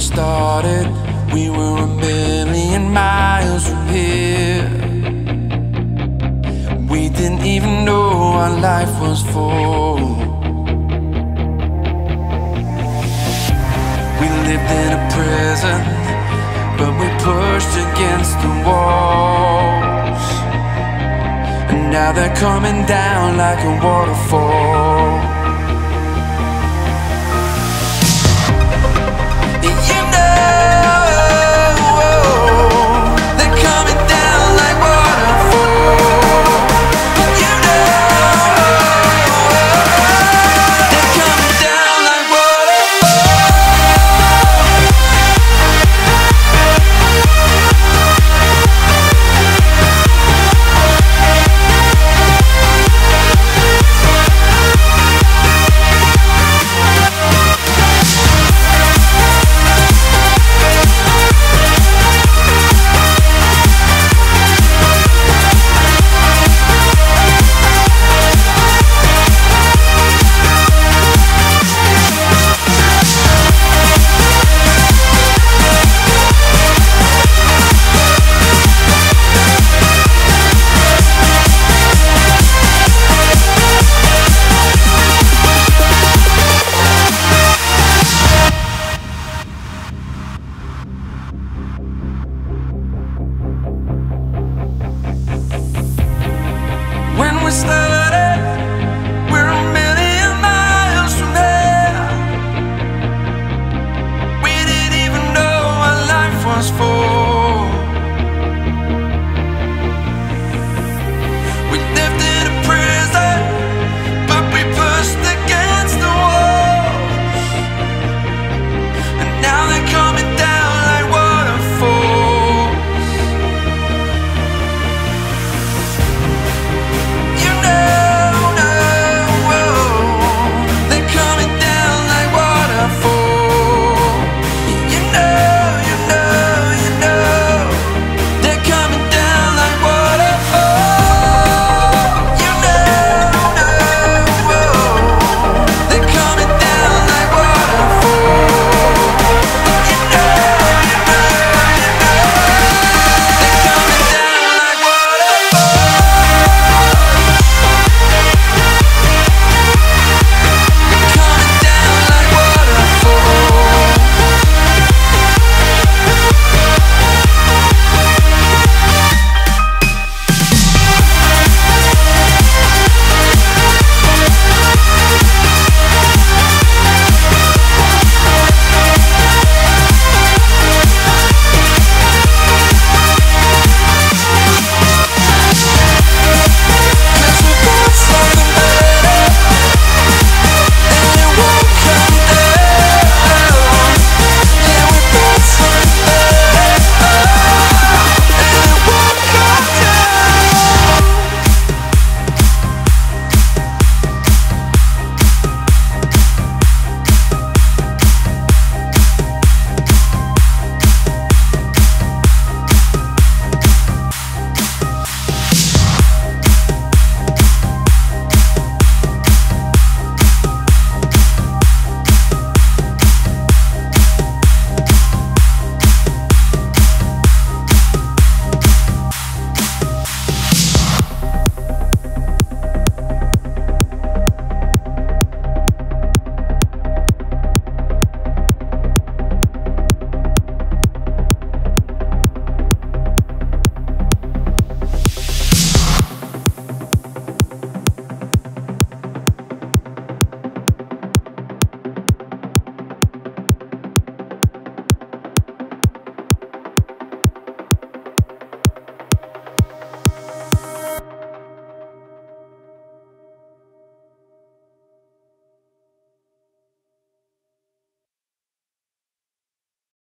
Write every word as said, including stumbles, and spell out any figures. Started, we were a million miles from here. We didn't even know our life was full. We lived in a prison, but we pushed against the walls, and now they're coming down like a waterfall.